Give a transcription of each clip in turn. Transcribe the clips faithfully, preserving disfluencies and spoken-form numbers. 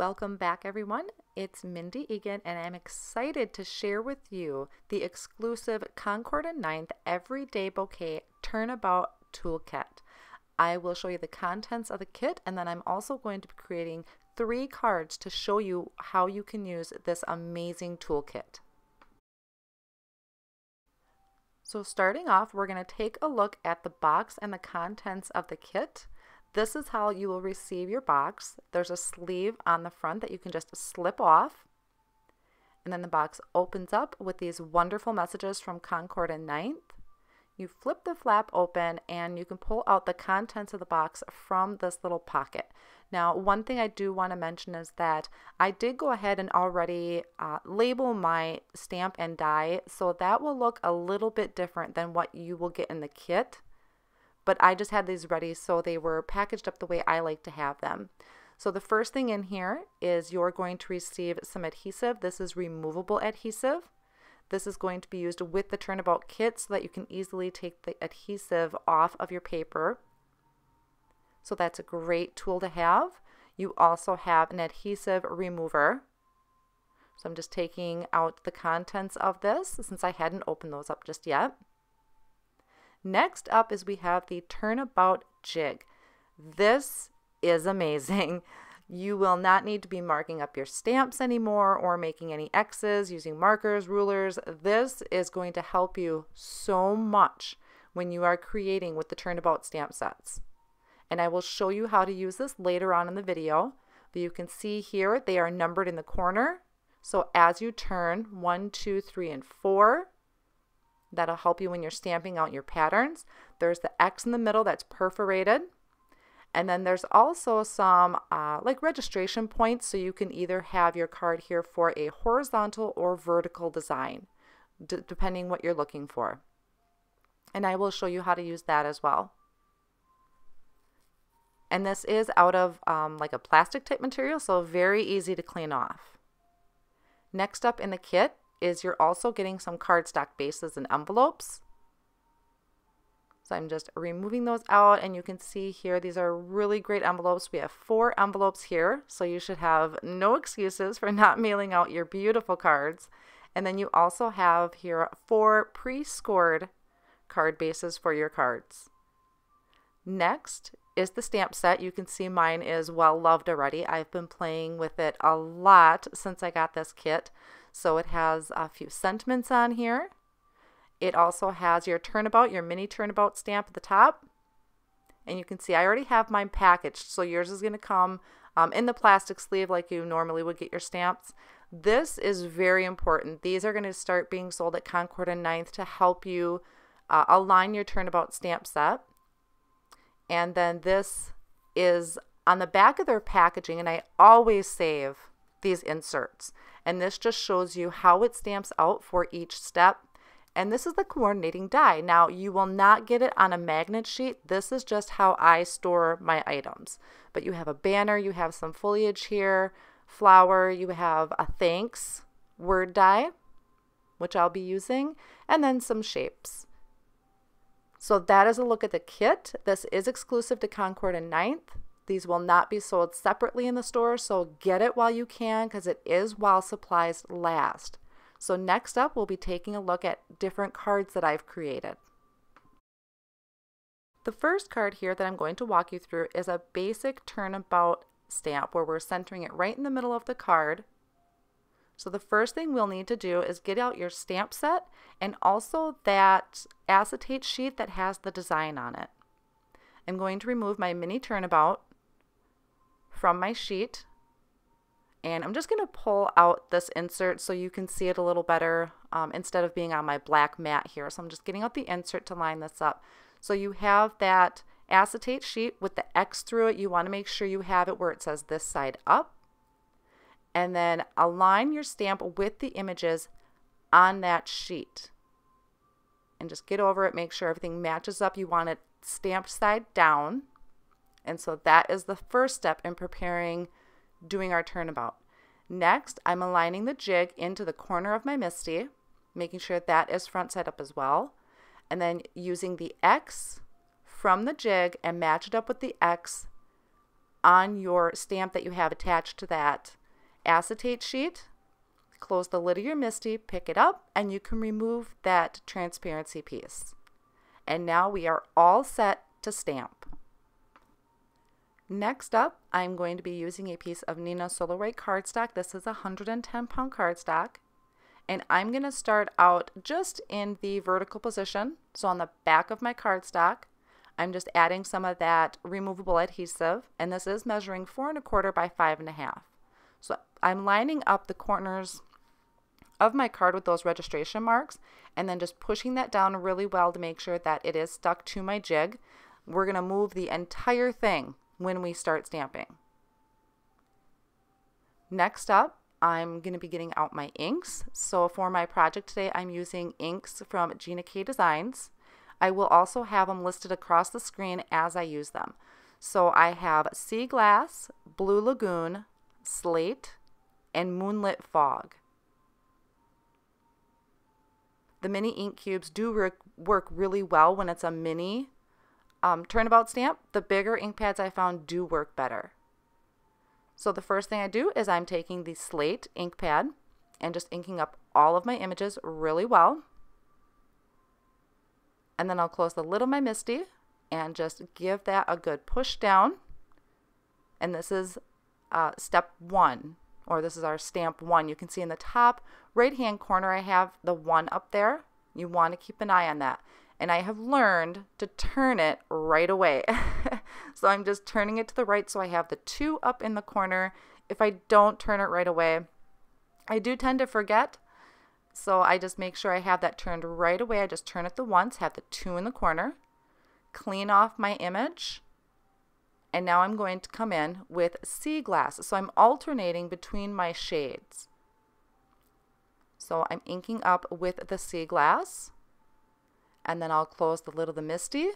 Welcome back, everyone. It's Mindy Eggen, and I'm excited to share with you the exclusive Concord and Ninth Everyday Bouquet Turnabout Toolkit. I will show you the contents of the kit, and then I'm also going to be creating three cards to show you how you can use this amazing toolkit. So starting off, we're going to take a look at the box and the contents of the kit. This is how you will receive your box. There's a sleeve on the front that you can just slip off. And then the box opens up with these wonderful messages from Concord and Ninth. You flip the flap open and you can pull out the contents of the box from this little pocket. Now, one thing I do want to mention is that I did go ahead and already uh, label my stamp and die, so that will look a little bit different than what you will get in the kit. But I just had these ready, so they were packaged up the way I like to have them. So the first thing in here is you're going to receive some adhesive. This is removable adhesive. This is going to be used with the Turnabout kit so that you can easily take the adhesive off of your paper. So that's a great tool to have. You also have an adhesive remover. So I'm just taking out the contents of this since I hadn't opened those up just yet. Next up is we have the Turnabout jig. This is amazing. You will not need to be marking up your stamps anymore or making any X's using markers, rulers. This is going to help you so much when you are creating with the Turnabout stamp sets. And I will show you how to use this later on in the video. But you can see here they are numbered in the corner. So as you turn one, two, three, and four, that'll help you when you're stamping out your patterns. There's the X in the middle that's perforated. And then there's also some uh, like registration points, so you can either have your card here for a horizontal or vertical design, depending what you're looking for. And I will show you how to use that as well. And this is out of um, like a plastic type material, so very easy to clean off. Next up in the kit is you're also getting some cardstock bases and envelopes. So I'm just removing those out, and you can see here these are really great envelopes. We have four envelopes here, so you should have no excuses for not mailing out your beautiful cards. And then you also have here four pre-scored card bases for your cards. Next is the stamp set. You can see mine is well loved already. I've been playing with it a lot since I got this kit. So it has a few sentiments on here. It also has your Turnabout, your mini Turnabout stamp at the top. And you can see I already have mine packaged, so yours is going to come um, in the plastic sleeve like you normally would get your stamps. This is very important. These are going to start being sold at Concord and Ninth to help you uh, align your Turnabout stamp set. And then this is on the back of their packaging, and I always save these inserts. And this just shows you how it stamps out for each step. And this is the coordinating die. Now, you will not get it on a magnet sheet. This is just how I store my items. But you have a banner, you have some foliage here, flower, you have a thanks word die, which I'll be using, and then some shapes. So that is a look at the kit. This is exclusive to Concord and Ninth. These will not be sold separately in the store, so get it while you can because it is while supplies last. So next up, we'll be taking a look at different cards that I've created. The first card here that I'm going to walk you through is a basic Turnabout stamp where we're centering it right in the middle of the card. So the first thing we'll need to do is get out your stamp set and also that acetate sheet that has the design on it. I'm going to remove my mini Turnabout from my sheet. And I'm just going to pull out this insert so you can see it a little better um, instead of being on my black mat here. So I'm just getting out the insert to line this up. So you have that acetate sheet with the X through it. You want to make sure you have it where it says this side up. And then align your stamp with the images on that sheet. And just get over it. Make sure everything matches up. You want it stamped side down. And so that is the first step in preparing doing our Turnabout. Next, I'm aligning the jig into the corner of my MISTI, making sure that is front side up as well, and then using the X from the jig and match it up with the X on your stamp that you have attached to that acetate sheet. Close the lid of your MISTI, pick it up, and you can remove that transparency piece. And now we are all set to stamp. Next up, I'm going to be using a piece of Neenah Solarite cardstock. This is one hundred ten pound cardstock. And I'm going to start out just in the vertical position. So on the back of my cardstock, I'm just adding some of that removable adhesive. And this is measuring four and a quarter by five and a half. So I'm lining up the corners of my card with those registration marks and then just pushing that down really well to make sure that it is stuck to my jig. We're going to move the entire thing when we start stamping. Next up, I'm going to be getting out my inks. So for my project today, I'm using inks from Gina K Designs. I will also have them listed across the screen as I use them. So I have Sea Glass, Blue Lagoon, Slate, and Moonlit Fog. The mini ink cubes do work, work really well when it's a mini um, turnabout stamp. The bigger ink pads I found do work better. So the first thing I do is I'm taking the Slate ink pad and just inking up all of my images really well. And then I'll close the lid of my MISTI and just give that a good push down. And this is uh, step one, or this is our stamp one. You can see in the top right-hand corner I have the one up there. You want to keep an eye on that. And I have learned to turn it right away. So I'm just turning it to the right so I have the two up in the corner. If I don't turn it right away, I do tend to forget. So I just make sure I have that turned right away. I just turn it the once, have the two in the corner, clean off my image. And now I'm going to come in with Sea Glass. So I'm alternating between my shades. So I'm inking up with the Sea Glass. And then I'll close the lid of the MISTI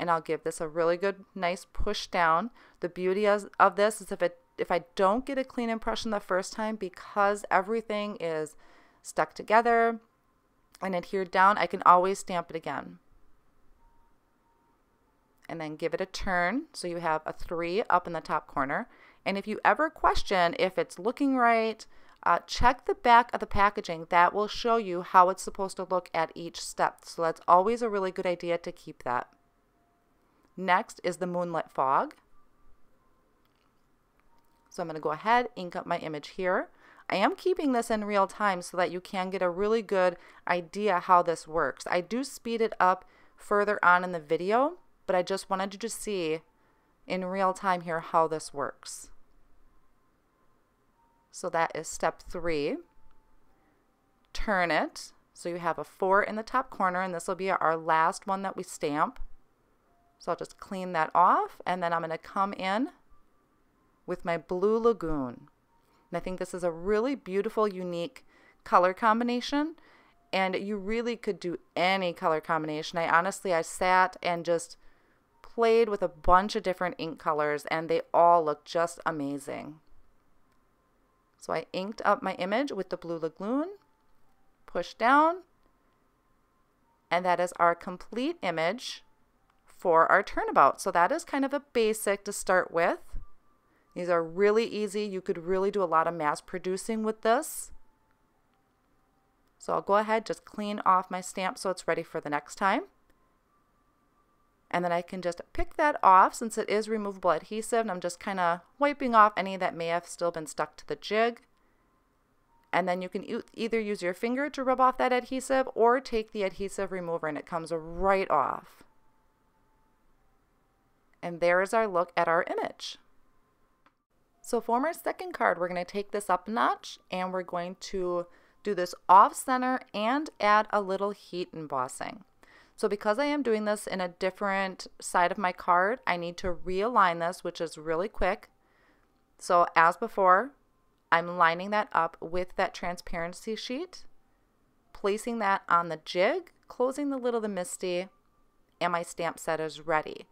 and I'll give this a really good, nice push down. The beauty of, of this is if, it, if I don't get a clean impression the first time, because everything is stuck together and adhered down, I can always stamp it again. And then give it a turn so you have a three up in the top corner. And if you ever question if it's looking right, Uh, check the back of the packaging. That will show you how it's supposed to look at each step. So that's always a really good idea to keep that. Next is the Moonlit Fog. So I'm going to go ahead, ink up my image here. I am keeping this in real time so that you can get a really good idea how this works. I do speed it up further on in the video, but I just wanted you to see in real time here how this works. So that is step three. Turn it. So you have a four in the top corner, and this will be our last one that we stamp. So I'll just clean that off, and then I'm going to come in with my Blue Lagoon. And I think this is a really beautiful, unique color combination, and you really could do any color combination. I honestly, I sat and just played with a bunch of different ink colors, and they all look just amazing. So I inked up my image with the Blue Lagoon, push down, and that is our complete image for our turnabout. So that is kind of a basic to start with. These are really easy. You could really do a lot of mass producing with this. So I'll go ahead, just clean off my stamp so it's ready for the next time. And then I can just pick that off since it is removable adhesive, and I'm just kind of wiping off any that may have still been stuck to the jig. And then you can e- either use your finger to rub off that adhesive or take the adhesive remover and it comes right off. And there is our look at our image. So for our second card, we're going to take this up a notch and we're going to do this off center and add a little heat embossing. So because I am doing this in a different side of my card, I need to realign this, which is really quick. So as before, I'm lining that up with that transparency sheet, placing that on the jig, closing the lid of the MISTI, and my stamp set is ready.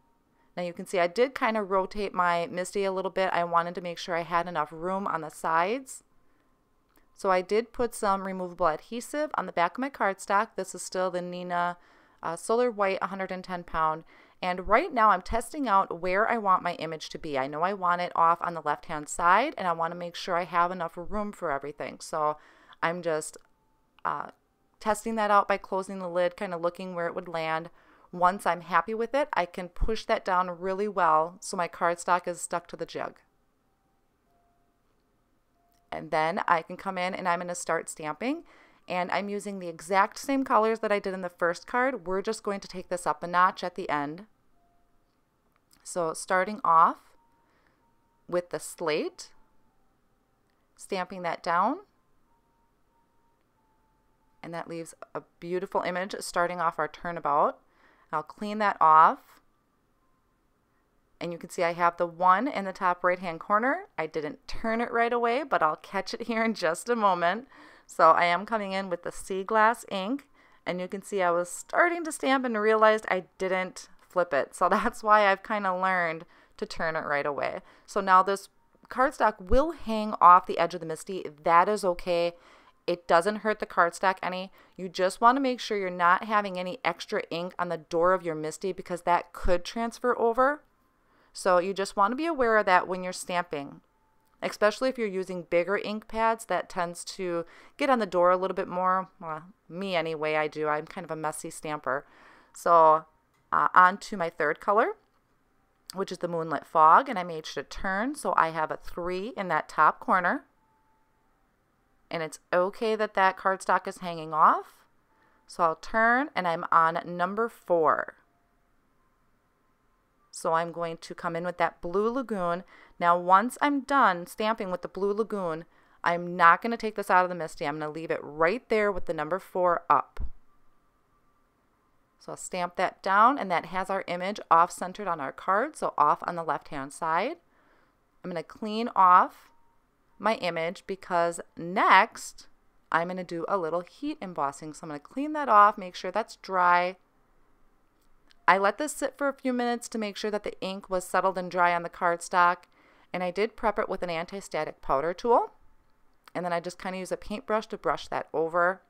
Now you can see I did kind of rotate my MISTI a little bit. I wanted to make sure I had enough room on the sides. So I did put some removable adhesive on the back of my cardstock. This is still the Neenah Uh, Solar White one hundred ten pound, And right now I'm testing out where I want my image to be. I know I want it off on the left-hand side, and I want to make sure I have enough room for everything. So I'm just uh, testing that out by closing the lid, kind of looking where it would land. Once I'm happy with it, I can push that down really well so my cardstock is stuck to the jug. And then I can come in and I'm going to start stamping. And I'm using the exact same colors that I did in the first card. We're just going to take this up a notch at the end. So starting off with the slate, stamping that down. And that leaves a beautiful image starting off our turnabout. I'll clean that off. And you can see I have the one in the top right-hand corner. I didn't turn it right away, but I'll catch it here in just a moment. So I am coming in with the Sea Glass ink, and you can see I was starting to stamp and realized I didn't flip it. So that's why I've kind of learned to turn it right away. So now this cardstock will hang off the edge of the MISTI. That is okay. It doesn't hurt the cardstock any. You just want to make sure you're not having any extra ink on the door of your MISTI because that could transfer over. So you just want to be aware of that when you're stamping. Especially if you're using bigger ink pads, that tends to get on the door a little bit more. Well, me anyway, I do. I'm kind of a messy stamper. So uh, on to my third color, which is the Moonlit Fog, and I made sure to turn. So I have a three in that top corner. And it's okay that that cardstock is hanging off. So I'll turn, and I'm on number four. So I'm going to come in with that Blue Lagoon. Now once I'm done stamping with the Blue Lagoon, I'm not going to take this out of the MISTI. I'm going to leave it right there with the number four up. So I'll stamp that down, and that has our image off-centered on our card, so off on the left-hand side. I'm going to clean off my image because next I'm going to do a little heat embossing. So I'm going to clean that off, make sure that's dry. I let this sit for a few minutes to make sure that the ink was settled and dry on the cardstock, and I did prep it with an anti-static powder tool, and then I just kind of use a paintbrush to brush that over.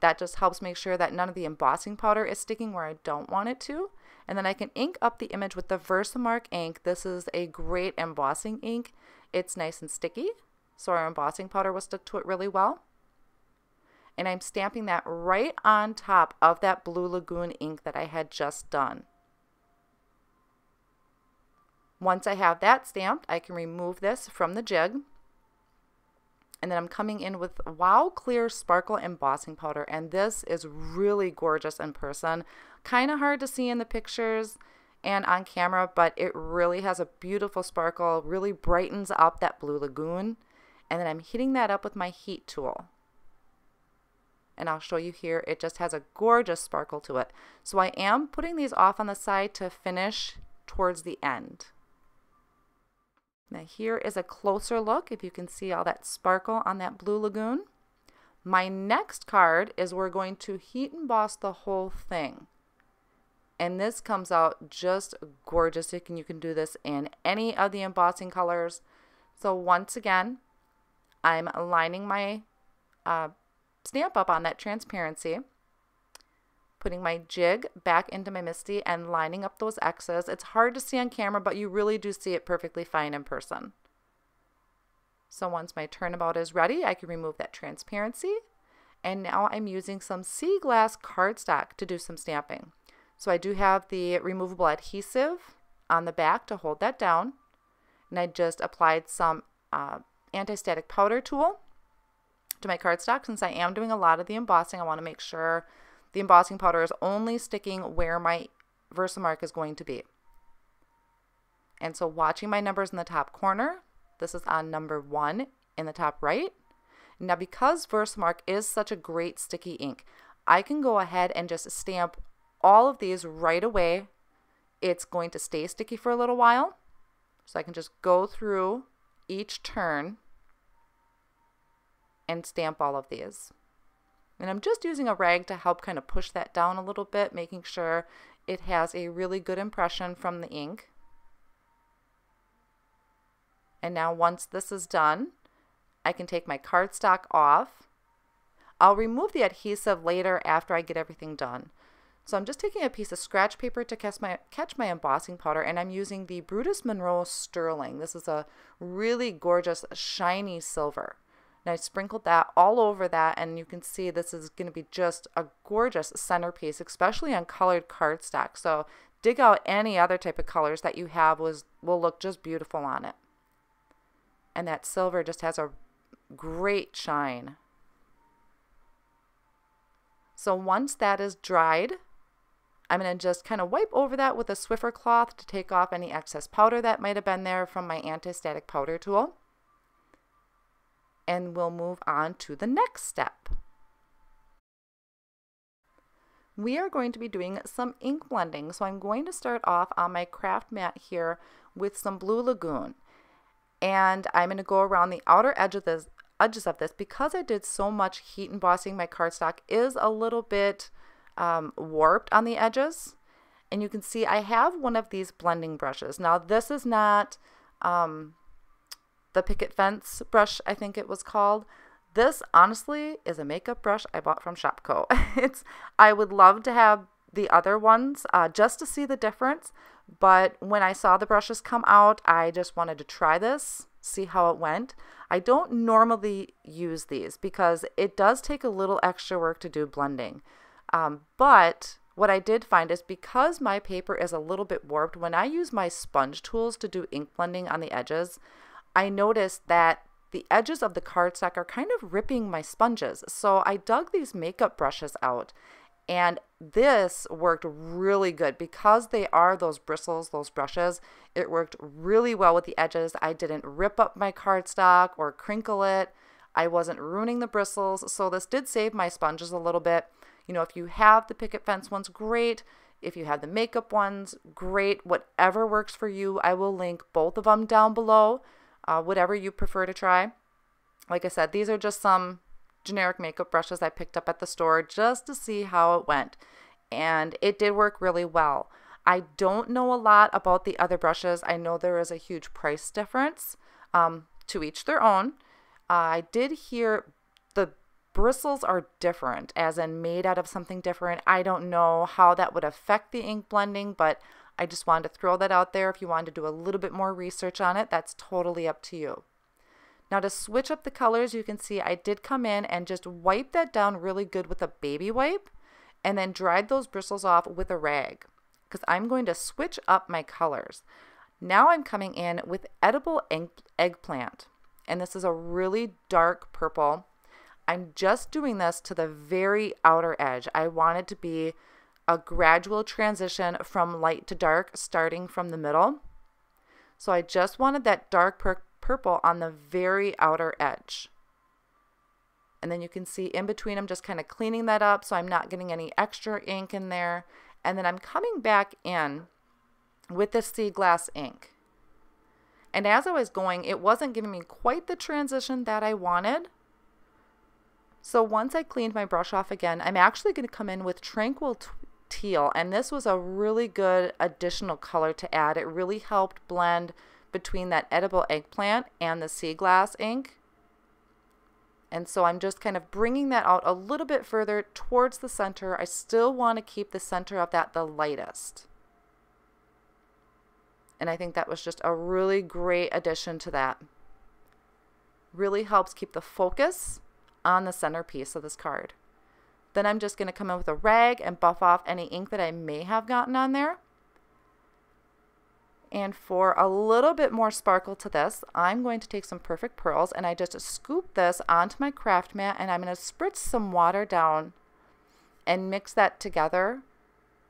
That just helps make sure that none of the embossing powder is sticking where I don't want it to, and then I can ink up the image with the Versamark ink. This is a great embossing ink. It's nice and sticky, so our embossing powder will stick to it really well. And I'm stamping that right on top of that Blue Lagoon ink that I had just done. Once I have that stamped, I can remove this from the jig. And then I'm coming in with WOW Clear Sparkle Embossing Powder. And this is really gorgeous in person. Kind of hard to see in the pictures and on camera, but it really has a beautiful sparkle. Really brightens up that Blue Lagoon. And then I'm heating that up with my heat tool. And I'll show you here, it just has a gorgeous sparkle to it. So I am putting these off on the side to finish towards the end. Now here is a closer look, if you can see all that sparkle on that Blue Lagoon. My next card is we're going to heat emboss the whole thing. And this comes out just gorgeous. You can, you can do this in any of the embossing colors. So once again, I'm aligning my uh, stamp up on that transparency, putting my jig back into my MISTI and lining up those X's. It's hard to see on camera, but you really do see it perfectly fine in person. So once my turnabout is ready, I can remove that transparency. And now I'm using some Sea Glass cardstock to do some stamping. So I do have the removable adhesive on the back to hold that down. And I just applied some uh, anti-static powder tool to my cardstock. Since I am doing a lot of the embossing, I want to make sure the embossing powder is only sticking where my Versamark is going to be. And so watching my numbers in the top corner, this is on number one in the top right. Now because Versamark is such a great sticky ink, I can go ahead and just stamp all of these right away. It's going to stay sticky for a little while. So I can just go through each turn and stamp all of these. And I'm just using a rag to help kind of push that down a little bit, making sure it has a really good impression from the ink. And now once this is done, I can take my cardstock off. I'll remove the adhesive later after I get everything done. So I'm just taking a piece of scratch paper to catch my, catch my embossing powder, and I'm using the Brutus Monroe Sterling. This is a really gorgeous, shiny silver. And I sprinkled that all over that, and you can see this is going to be just a gorgeous centerpiece, especially on colored cardstock. So dig out any other type of colors that you have was, will look just beautiful on it. And that silver just has a great shine. So once that is dried, I'm going to just kind of wipe over that with a Swiffer cloth to take off any excess powder that might have been there from my anti-static powder tool. And we'll move on to the next step. We are going to be doing some ink blending. So I'm going to start off on my craft mat here with some Blue Lagoon. And I'm going to go around the outer edge of this, edges of this because I did so much heat embossing. My cardstock is a little bit um, warped on the edges. And you can see I have one of these blending brushes. Now this is not um, the Picket Fence brush, I think it was called. This honestly is a makeup brush I bought from Shopco. It's, I would love to have the other ones uh, just to see the difference, but when I saw the brushes come out, I just wanted to try this, see how it went. I don't normally use these because it does take a little extra work to do blending, um, but what I did find is because my paper is a little bit warped, when I use my sponge tools to do ink blending on the edges, I noticed that the edges of the cardstock are kind of ripping my sponges. So I dug these makeup brushes out, and this worked really good because they are those bristles, those brushes. It worked really well with the edges. I didn't rip up my cardstock or crinkle it. I wasn't ruining the bristles. So this did save my sponges a little bit. You know, if you have the Picket Fence ones, great. If you have the makeup ones, great. Whatever works for you. I will link both of them down below. Uh, whatever you prefer to try. Like I said, these are just some generic makeup brushes I picked up at the store just to see how it went. And it did work really well. I don't know a lot about the other brushes. I know there is a huge price difference, um, to each their own. Uh, I did hear the bristles are different, as in made out of something different. I don't know how that would affect the ink blending, but I just wanted to throw that out there. If you wanted to do a little bit more research on it, that's totally up to you. Now to switch up the colors, you can see I did come in and just wipe that down really good with a baby wipe and then dried those bristles off with a rag because I'm going to switch up my colors. Now I'm coming in with Edible Egg eggplant, and this is a really dark purple. I'm just doing this to the very outer edge. I want it to be a gradual transition from light to dark, starting from the middle. So I just wanted that dark pur purple on the very outer edge. And then you can see in between, I'm just kind of cleaning that up so I'm not getting any extra ink in there. And then I'm coming back in with the Sea Glass ink. And as I was going, it wasn't giving me quite the transition that I wanted. So once I cleaned my brush off again, I'm actually going to come in with Tranquil Twist teal, and this was a really good additional color to add. It really helped blend between that Edible Eggplant and the Sea Glass ink. And so I'm just kind of bringing that out a little bit further towards the center. I still want to keep the center of that the lightest, and I think that was just a really great addition to that. Really helps keep the focus on the centerpiece of this card. Then I'm just going to come in with a rag and buff off any ink that I may have gotten on there. And for a little bit more sparkle to this, I'm going to take some Perfect Pearls, and I just scoop this onto my craft mat, and I'm going to spritz some water down and mix that together.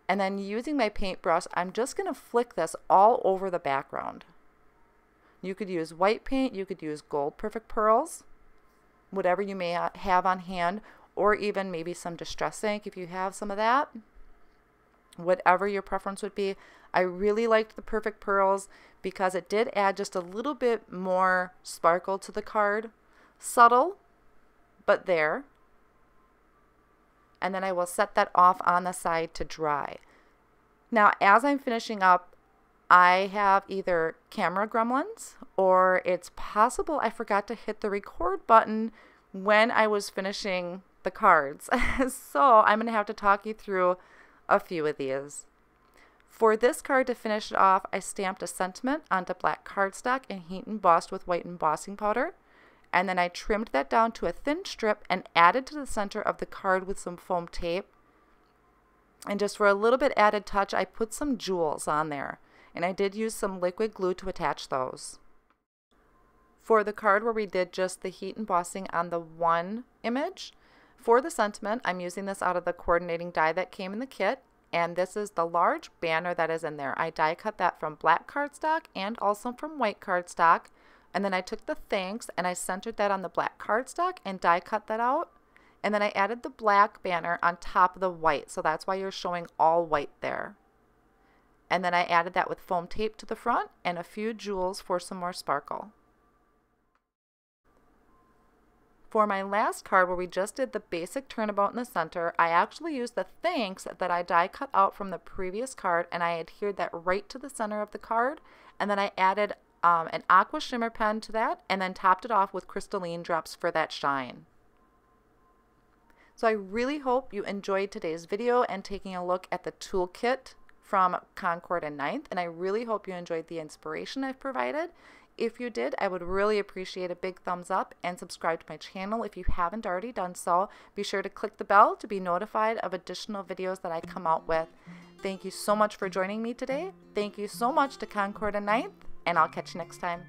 And then using my paintbrush, I'm just going to flick this all over the background. You could use white paint, you could use gold Perfect Pearls, whatever you may have on hand, or even maybe some distress ink if you have some of that. Whatever your preference would be. I really liked the Perfect Pearls because it did add just a little bit more sparkle to the card. Subtle, but there. And then I will set that off on the side to dry. Now, as I'm finishing up, I have either camera gremlins, or it's possible I forgot to hit the record button when I was finishing the cards. So I'm going to have to talk you through a few of these. For this card to finish it off, I stamped a sentiment onto black cardstock and heat embossed with white embossing powder, and then I trimmed that down to a thin strip and added to the center of the card with some foam tape. And just for a little bit added touch, I put some jewels on there, and I did use some liquid glue to attach those. For the card where we did just the heat embossing on the one image, for the sentiment, I'm using this out of the coordinating die that came in the kit, and this is the large banner that is in there. I die cut that from black cardstock and also from white cardstock, and then I took the thanks and I centered that on the black cardstock and die cut that out, and then I added the black banner on top of the white, so that's why you're showing all white there. And then I added that with foam tape to the front and a few jewels for some more sparkle. For my last card where we just did the basic turnabout in the center, I actually used the thanks that I die cut out from the previous card, and I adhered that right to the center of the card, and then I added um, an aqua shimmer pen to that and then topped it off with crystalline drops for that shine. So I really hope you enjoyed today's video and taking a look at the toolkit from Concord and ninth, and I really hope you enjoyed the inspiration I've provided. If you did, I would really appreciate a big thumbs up and subscribe to my channel if you haven't already done so. Be sure to click the bell to be notified of additional videos that I come out with. Thank you so much for joining me today. Thank you so much to Concord and ninth, and I'll catch you next time.